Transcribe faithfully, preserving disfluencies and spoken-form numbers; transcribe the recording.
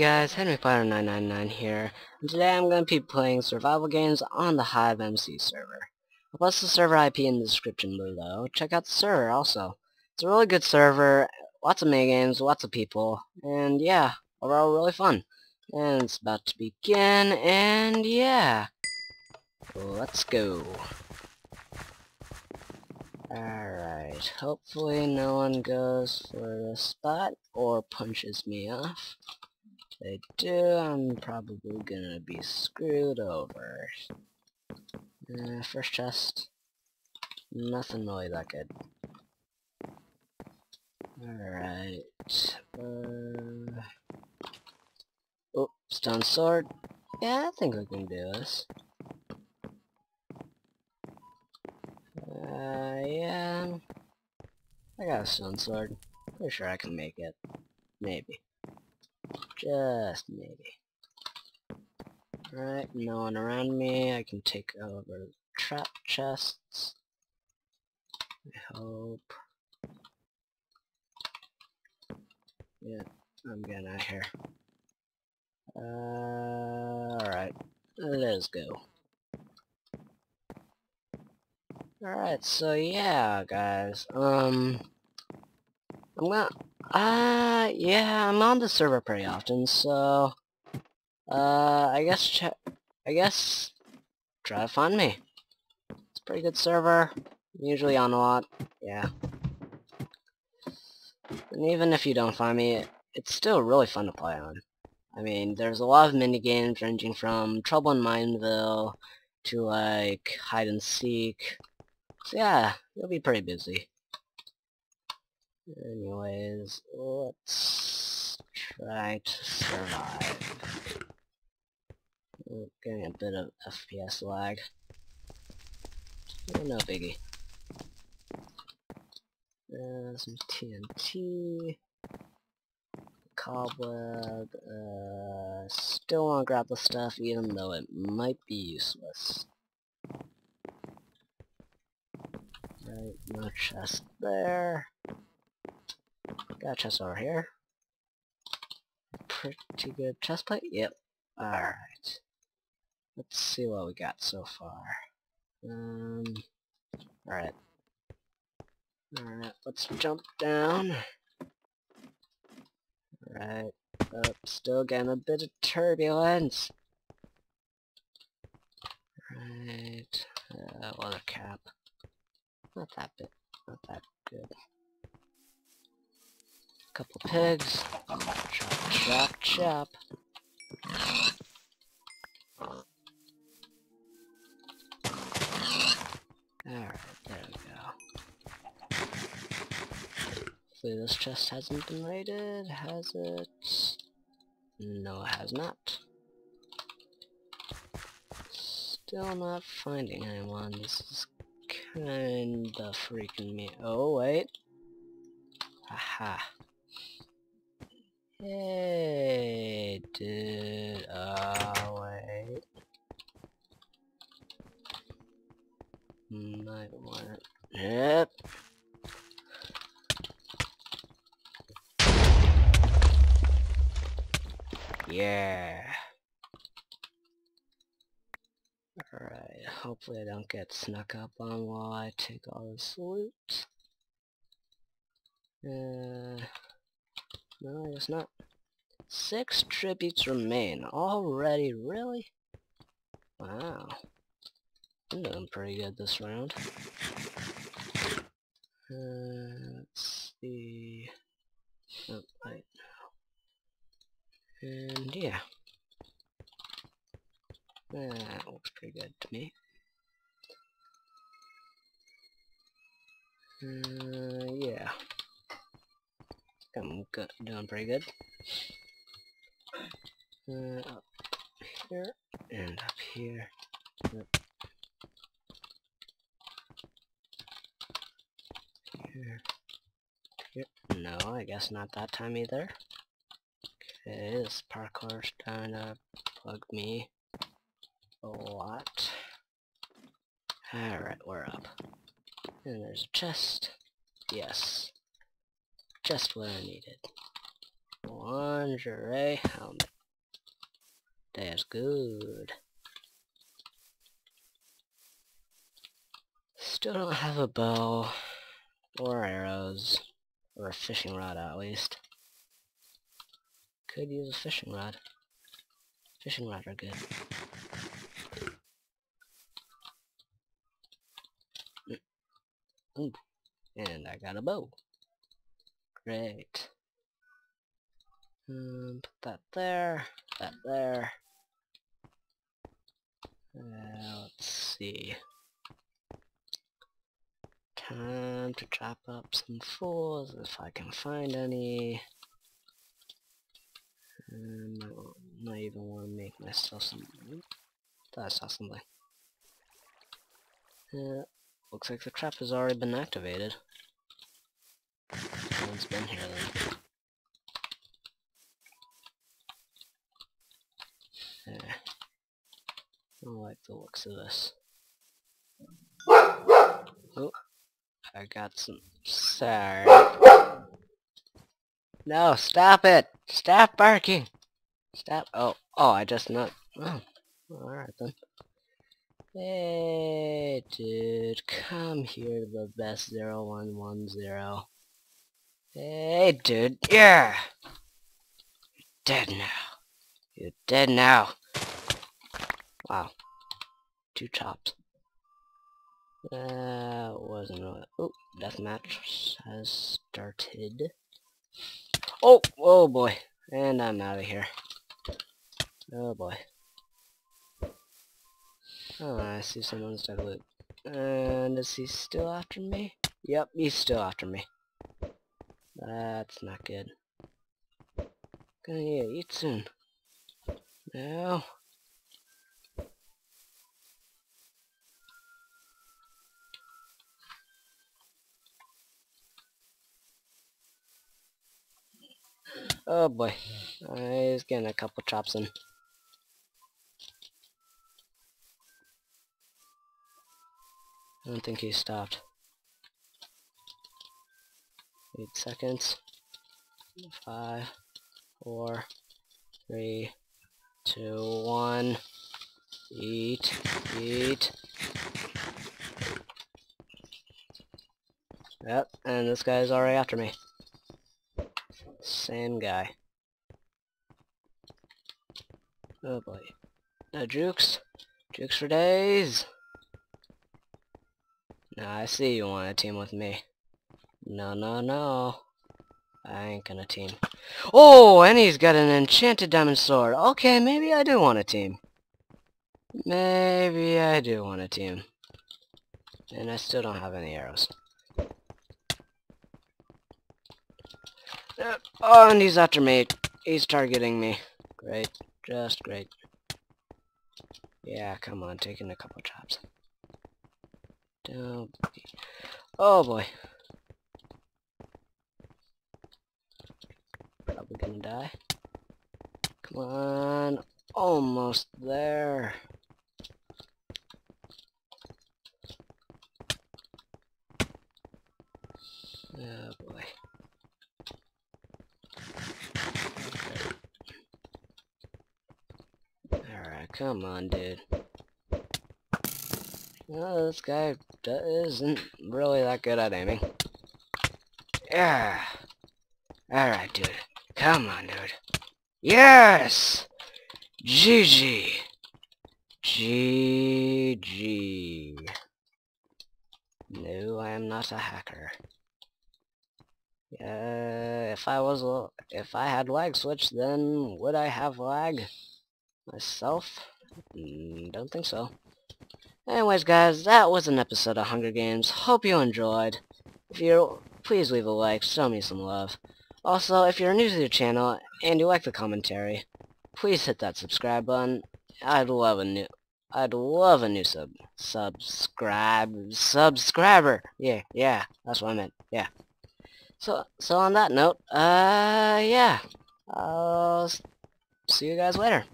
guys, Henrypotter nine nine nine here, and today I'm going to be playing survival games on the HiveMC server. I'll post the server I P in the description below. Check out the server also. It's a really good server, lots of minigames, lots of people, and yeah, overall really fun. And it's about to begin, and yeah, let's go. Alright, hopefully no one goes for the spot or punches me off. If they do, I'm probably gonna be screwed over. Uh, first chest, nothing really that good. Alright, uh, oh, stone sword, yeah, I think we can do this. Uh, yeah, I got a stone sword. Pretty sure I can make it. Maybe. Just maybe. Alright, no one around me. I can take over the trap chests. I hope. Yeah, I'm getting out of here. Uh, alright, let's go. Alright, so yeah, guys, um, I'm gonna, uh, yeah, I'm on the server pretty often, so, uh, I guess, ch I guess, try to find me. It's a pretty good server, I'm usually on a lot, yeah. And even if you don't find me, it, it's still really fun to play on. I mean, there's a lot of minigames ranging from Trouble in Mineville to, like, hide and seek. So yeah, you'll be pretty busy. Anyways, let's try to survive. We're getting a bit of F P S lag. Oh, no biggie. Uh, some T N T. Cobweb. Uh, still want to grab the stuff even though it might be useless. Right, no chest there. Got a chest over here. Pretty good chest plate. Yep. Alright. Let's see what we got so far. Um. Alright. Alright, let's jump down. Alright. Oh, still getting a bit of turbulence. Alright. Uh, leather cap. Not that bit, not that good. Couple pigs. Chop, chop, chop. Alright, there we go. Hopefully this chest hasn't been raided, has it? No, it has not. Still not finding anyone. This is kinda freaking me. Oh wait. Haha. Hey, dude. Oh wait. Might want. Yep. Yeah. Alright, hopefully I don't get snuck up on while I take all this loot. Uh, no, I guess not. Six tributes remain. Already, really? Wow. I'm doing pretty good this round. Uh, let's see. Oh, wait. And yeah. That looks pretty good to me. Uh, yeah. I'm good, doing pretty good. Uh, up here, and up here. Up here. Here. No, I guess not that time either. Okay, this parkour's kinda bugged me a lot. Alright, we're up. And there's a chest. Yes. Just what I needed. Lingerie helmet. That's good. Still don't have a bow, or arrows, or a fishing rod at least. Could use a fishing rod. Fishing rods are good. Ooh, and I got a bow. Great. Um, put that there, that there. Uh, let's see. Time to chop up some fools if I can find any. Um, I don't, not even want to make myself some. Thought I saw something. Uh, looks like the trap has already been activated. No one's been here then. There. I don't like the looks of this. Oh. I got some... Sorry. No, stop it! Stop barking! Stop... Oh, oh, I just not... Oh, alright then. Hey, dude, come here, the best zero one one zero. Hey, dude, yeah! You're dead now. You're dead now. Wow. Two chops. That uh, wasn't really... Oh, deathmatch has started. Oh! Oh boy. And I'm out of here. Oh boy. Oh, I see someone's dead loot. And is he still after me? Yep, he's still after me. That's not good. Gonna need to eat soon. No. Oh boy, uh, he's getting a couple chops in. I don't think he stopped. Eight seconds. Five, four, three, two, one. Eat, eat. Yep, and this guy's already after me. Same guy. Oh boy. No jukes. Jukes for days. Now I see you want to team with me. No, no, no. I ain't gonna team. Oh, and he's got an enchanted diamond sword. Okay, maybe I do want to team. Maybe I do want to team. And I still don't have any arrows. Oh, and he's after me. He's targeting me. Great. Just great. Yeah, come on. Taking a couple chops. Don't be... Oh, boy. Probably gonna die. Come on. Almost there. Oh, boy. Come on, dude. Well, this guy isn't really that good at aiming. Yeah. Alright, dude. Come on, dude. Yes! G G. G G. No, I am not a hacker. Uh, if I was, if I had lag switch, then would I have lag? Myself? Mm, don't think so. Anyways, guys, that was an episode of Hunger Games. Hope you enjoyed. If you, please leave a like, show me some love. Also, if you're new to the channel and you like the commentary, please hit that subscribe button. I'd love a new, I'd love a new sub, subscribe, subscriber. Yeah, yeah, that's what I meant. Yeah. So, so on that note, uh, yeah, I'll see you guys later.